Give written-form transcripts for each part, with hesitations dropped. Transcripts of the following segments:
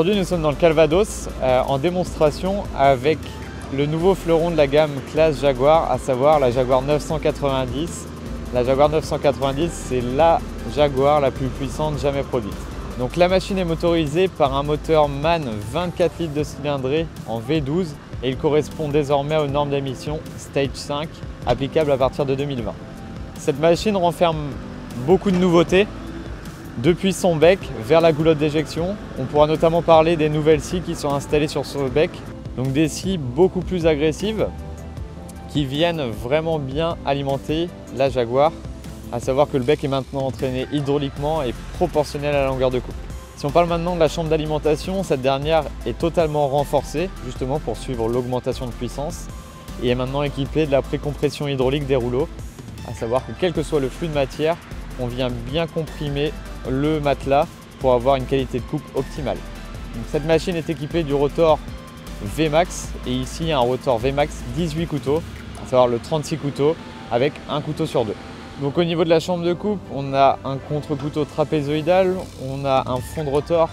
Aujourd'hui, nous sommes dans le Calvados en démonstration avec le nouveau fleuron de la gamme classe Jaguar, à savoir la Jaguar 990. La Jaguar 990, c'est la Jaguar la plus puissante jamais produite. Donc la machine est motorisée par un moteur MAN 24 litres de cylindrée en V12 et il correspond désormais aux normes d'émission Stage 5 applicables à partir de 2020. Cette machine renferme beaucoup de nouveautés. Depuis son bec vers la goulotte d'éjection, on pourra notamment parler des nouvelles scies qui sont installées sur ce bec. Donc des scies beaucoup plus agressives qui viennent vraiment bien alimenter la Jaguar, à savoir que le bec est maintenant entraîné hydrauliquement et proportionnel à la longueur de coupe. Si on parle maintenant de la chambre d'alimentation, cette dernière est totalement renforcée justement pour suivre l'augmentation de puissance et est maintenant équipée de la précompression hydraulique des rouleaux, à savoir que quel que soit le flux de matière, on vient bien comprimer le matelas pour avoir une qualité de coupe optimale. Donc cette machine est équipée du rotor Vmax et ici un rotor Vmax 18 couteaux, à savoir le 36 couteaux avec un couteau sur deux. Donc au niveau de la chambre de coupe, on a un contre-couteau trapézoïdal, on a un fond de rotor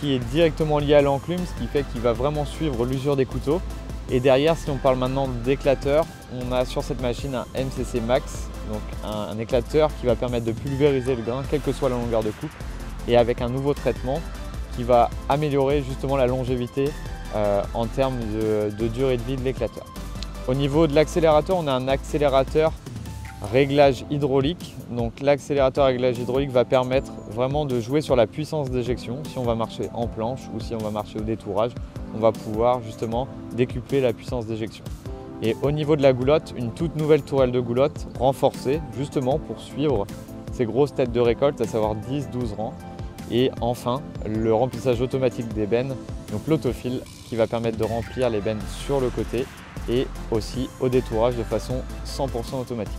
qui est directement lié à l'enclume, ce qui fait qu'il va vraiment suivre l'usure des couteaux. Et derrière, si on parle maintenant d'éclateur, on a sur cette machine un MCC Max, donc un éclateur qui va permettre de pulvériser le grain, quelle que soit la longueur de coupe, et avec un nouveau traitement qui va améliorer justement la longévité en termes de durée de vie de l'éclateur. Au niveau de l'accélérateur, on a un accélérateur réglage hydraulique. Donc l'accélérateur réglage hydraulique va permettre vraiment de jouer sur la puissance d'éjection. Si on va marcher en planche ou si on va marcher au détourage, on va pouvoir justement décupler la puissance d'éjection. Et au niveau de la goulotte, une toute nouvelle tourelle de goulotte renforcée justement pour suivre ces grosses têtes de récolte, à savoir 10-12 rangs. Et enfin, le remplissage automatique des bennes, donc l'autofile qui va permettre de remplir les bennes sur le côté et aussi au détourage de façon 100% automatique.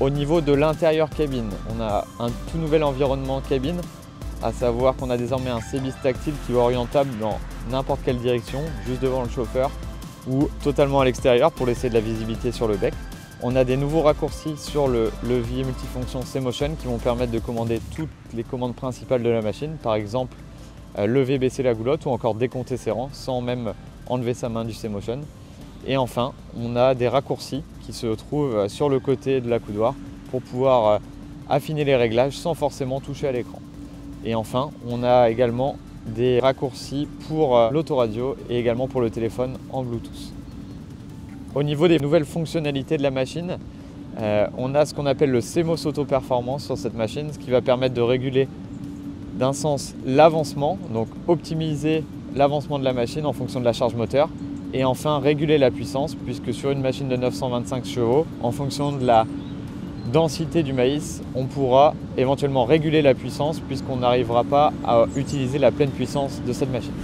Au niveau de l'intérieur cabine, on a un tout nouvel environnement cabine, à savoir qu'on a désormais un C-Biz tactile qui est orientable dans n'importe quelle direction, juste devant le chauffeur ou totalement à l'extérieur pour laisser de la visibilité sur le bec. On a des nouveaux raccourcis sur le levier multifonction C-Motion qui vont permettre de commander toutes les commandes principales de la machine, par exemple lever, baisser la goulotte ou encore décompter ses rangs sans même enlever sa main du C-Motion. Et enfin, on a des raccourcis qui se trouvent sur le côté de l'accoudoir pour pouvoir affiner les réglages sans forcément toucher à l'écran. Et enfin, on a également des raccourcis pour l'autoradio et également pour le téléphone en Bluetooth. Au niveau des nouvelles fonctionnalités de la machine, on a ce qu'on appelle le CEMOS Auto Performance sur cette machine, ce qui va permettre de réguler d'un sens l'avancement, donc optimiser l'avancement de la machine en fonction de la charge moteur, et enfin réguler la puissance, puisque sur une machine de 925 chevaux, en fonction de la densité du maïs, on pourra éventuellement réguler la puissance puisqu'on n'arrivera pas à utiliser la pleine puissance de cette machine.